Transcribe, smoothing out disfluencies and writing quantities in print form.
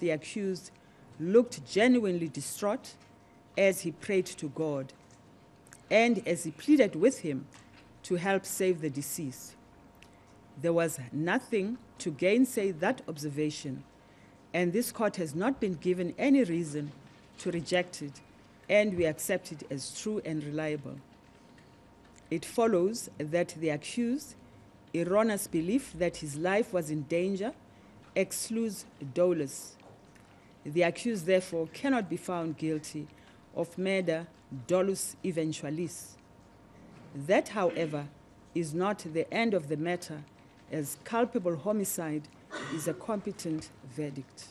The accused looked genuinely distraught as he prayed to God and as he pleaded with him to help save the deceased. There was nothing to gainsay that observation, and this court has not been given any reason to reject it, and we accept it as true and reliable. It follows that the accused's erroneous belief that his life was in danger excludes dolus. The accused, therefore, cannot be found guilty of murder dolus eventualis. That, however, is not the end of the matter, as culpable homicide is a competent verdict.